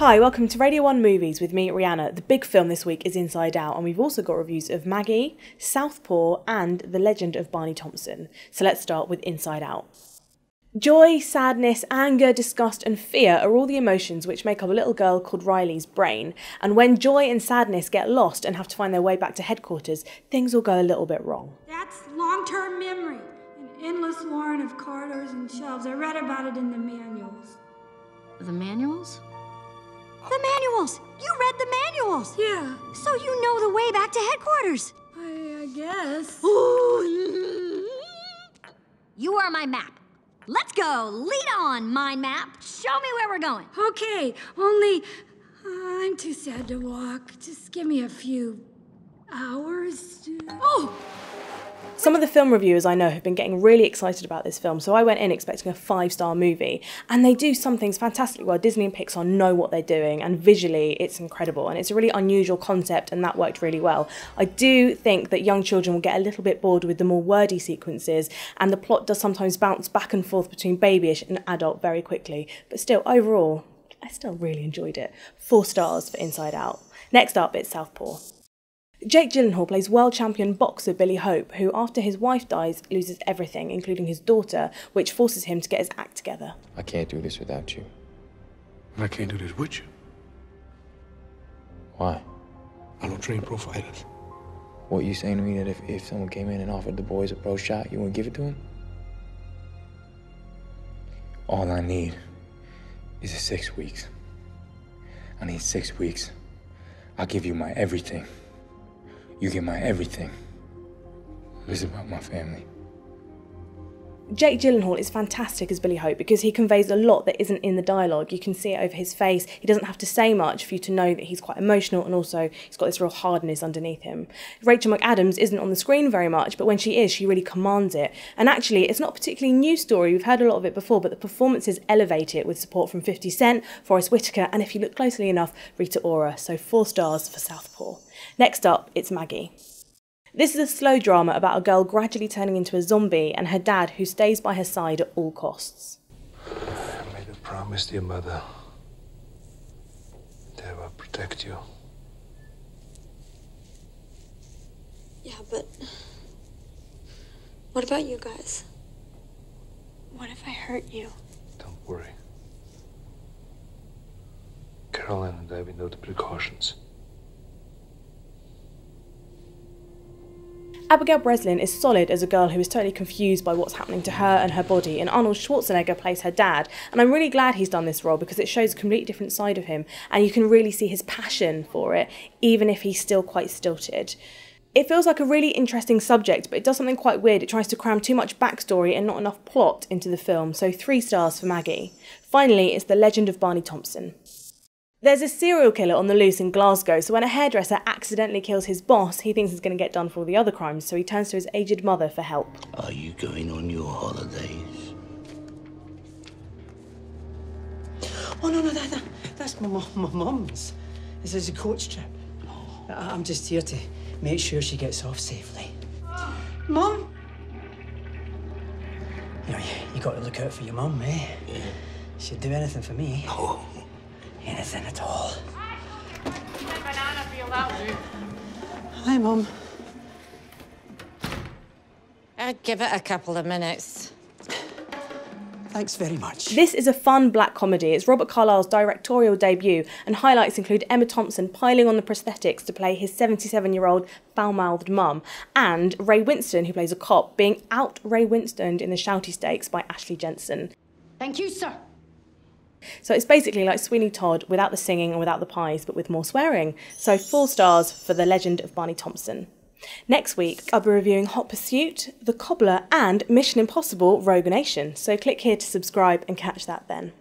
Hi, welcome to Radio 1 Movies with me, Rihanna. The big film this week is Inside Out, and we've also got reviews of Maggie, Southpaw, and The Legend of Barney Thomson. So let's start with Inside Out. Joy, sadness, anger, disgust and fear are all the emotions which make up a little girl called Riley's brain, and when joy and sadness get lost and have to find their way back to headquarters, things will go a little bit wrong. That's long-term memory, an endless warren of corridors and shelves. I read about it in the manuals. The manuals? The manuals! You read the manuals! Yeah. So you know the way back to headquarters. I guess. Ooh. You are my map. Let's go. Lead on, mind map. Show me where we're going. Okay, only I'm too sad to walk. Just give me a few hours to... Oh! Some of the film reviewers I know have been getting really excited about this film, so I went in expecting a 5-star movie. And they do some things fantastically well. Disney and Pixar know what they're doing, and visually it's incredible. And it's a really unusual concept, and that worked really well. I do think that young children will get a little bit bored with the more wordy sequences, and the plot does sometimes bounce back and forth between babyish and adult very quickly. But still, overall, I still really enjoyed it. 4 stars for Inside Out. Next up, it's Southpaw. Jake Gyllenhaal plays world champion boxer Billy Hope, who after his wife dies, loses everything, including his daughter, which forces him to get his act together. I can't do this without you. And I can't do this with you. Why? I don't train pro fighters. What, you saying to me that if someone came in and offered the boys a pro shot, you wouldn't give it to him? All I need is 6 weeks. I need 6 weeks. I'll give you my everything. You get my everything. This is about my family. Jake Gyllenhaal is fantastic as Billy Hope because he conveys a lot that isn't in the dialogue. You can see it over his face. He doesn't have to say much for you to know that he's quite emotional, and also he's got this real hardness underneath him. Rachel McAdams isn't on the screen very much, but when she is, she really commands it. And actually, it's not a particularly new story. We've heard a lot of it before, but the performances elevate it with support from 50 Cent, Forest Whitaker, and if you look closely enough, Rita Ora. So 4 stars for Southpaw. Next up, it's Maggie. This is a slow drama about a girl gradually turning into a zombie and her dad who stays by her side at all costs. I made a promise to your mother that I will protect you. Yeah, but what about you guys? What if I hurt you? Don't worry. Caroline and I, we know the precautions. Abigail Breslin is solid as a girl who is totally confused by what's happening to her and her body, and Arnold Schwarzenegger plays her dad, and I'm really glad he's done this role because it shows a completely different side of him, and you can really see his passion for it, even if he's still quite stilted. It feels like a really interesting subject, but it does something quite weird. It tries to cram too much backstory and not enough plot into the film, so 3 stars for Maggie. Finally, it's The Legend of Barney Thomson. There's a serial killer on the loose in Glasgow, so when a hairdresser accidentally kills his boss, he thinks he's going to get done for all the other crimes, so he turns to his aged mother for help. Are you going on your holidays? Oh, no, that's my mum's. This is a coach trip. I'm just here to make sure she gets off safely. Mum? You know, you got to look out for your mum, eh? Yeah. She'd do anything for me. Oh. Anything at all. Hi, Mum. I'd give it a couple of minutes. Thanks very much. This is a fun black comedy. It's Robert Carlyle's directorial debut, and highlights include Emma Thompson piling on the prosthetics to play his 77-year-old foul-mouthed mum, and Ray Winstone, who plays a cop, being out Ray Winstoned in the Shouty Stakes by Ashley Jensen. Thank you, sir. So it's basically like Sweeney Todd without the singing and without the pies, but with more swearing. So 4 stars for The Legend of Barney Thomson. Next week, I'll be reviewing Hot Pursuit, The Cobbler and Mission Impossible Rogue Nation. So click here to subscribe and catch that then.